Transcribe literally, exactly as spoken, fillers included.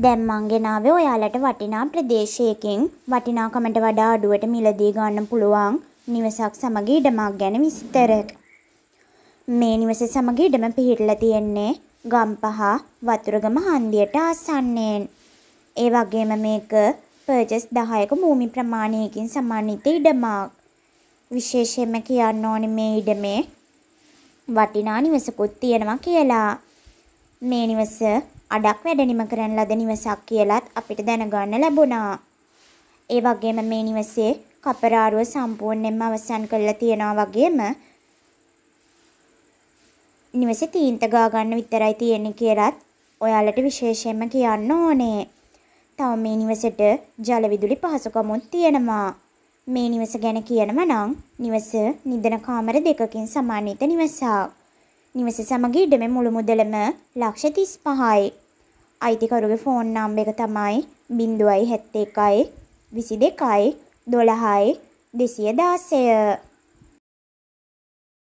දැන් මං ගෙනාවේ ඔයාලට වටිනා ප්‍රදේශයකින් වටිනාකමට වඩා අඩුවට මිලදී ගන්න පුළුවන් නිවසක් සමග ඉඩමක් ගැන විස්තර. මේ නිවසේ සමග ඉඩම පිහිටලා තියෙන්නේ ගම්පහ වතුරගම හන්දියට ආසන්නයෙන්. ඒ වගේම මේක පර්චස් දහයක භූමි ප්‍රමාණයකින් සමන්විත ඉඩමක්. විශේෂයෙන්ම කියන්න ඕනේ මේ ඉඩමේ වටිනා නිවසකුත් තියෙනවා කියලා. මේ නිවස අඩක් වැඩනිම කරන ලද නිවසක් කියලාත් අපිට දැනගන්න ලැබුණා. ඒ වගේම මේ නිවසේ කපරාරුව සම්පූර්ණයෙන්ම අවසන් කරලා තියනවා වගේම නිවසේ තීන්ත ගා ගන්න විතරයි තියෙන්නේ කියලාත් ඔයාලට විශේෂයෙන්ම කියන්න ඕනේ. තව මේ නිවසේට ජල විදුලි පහසුකම්ත් තියෙනවා. මේ නිවස ගැන කියනම නම් නිවස නිදන කාමර දෙකකින් සමන්විත නිවසක්. නිවසේ සමග ඉඩමේ මුළු මුදලම ලක්ෂ තිස් පහයි. අයිතිකරුගේ ෆෝන් නම්බර් එක තමයි බින්දුවයි හැත්තෑ එකයි විසි දෙකයි දොළහයි දෙසිය දාසය.